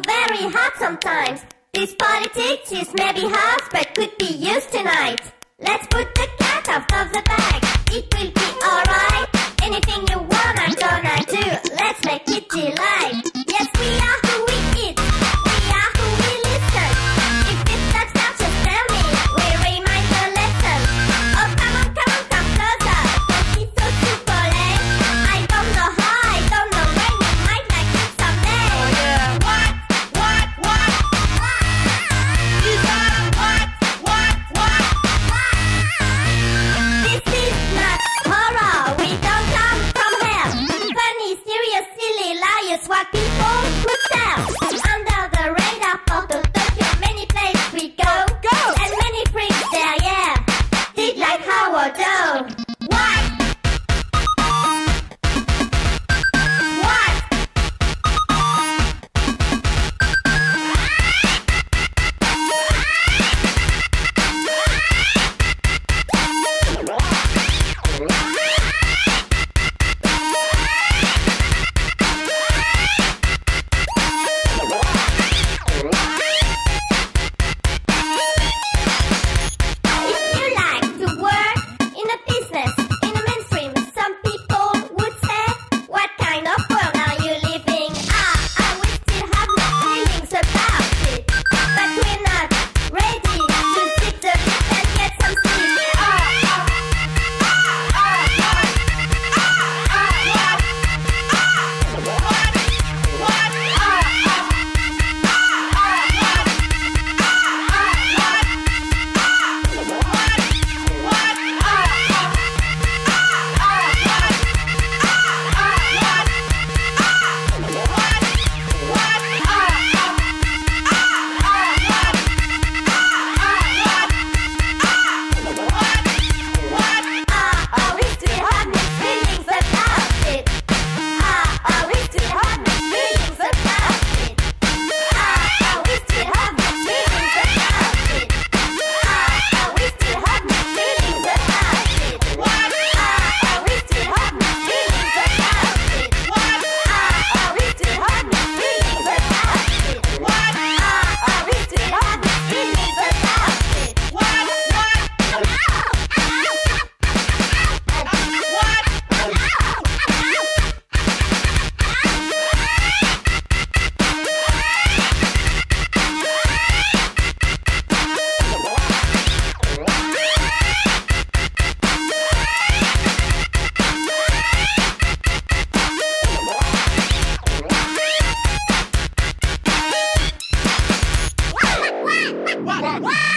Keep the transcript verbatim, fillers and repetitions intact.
very hard sometimes. This politics is maybe harsh, but could be used tonight. Let's put the cat out of the bag. It will be alright. Anything you want, I'm gonna do. Let's make it delight. Yes, we are who we eat. We are who we listen. If it sucks out, just tell me. We remind the lesson. Oh, come on, come on, come closer. Don't be so super late. I don't know how, I don't know when. You might like it someday. Oh yeah. What? What? What? What? You gotta what? What? What? What? This is not horror. We don't come from hell. Funny, serious, silly, liars. What people could tell. Under the radar of the Tokyo, many places we go. Go. And many freaks there, yeah. Did like Howard Doe. What? What? If you like to work in a business, in a mainstream, some people would say, what kind of world are you living? Ah, I will still have my feelings about it. But we're not ready to sit the bit and get some sleep. Oh, oh, oh, oh, what? Oh, oh, what? Oh, what? What? Oh, oh, oh, what? What? What?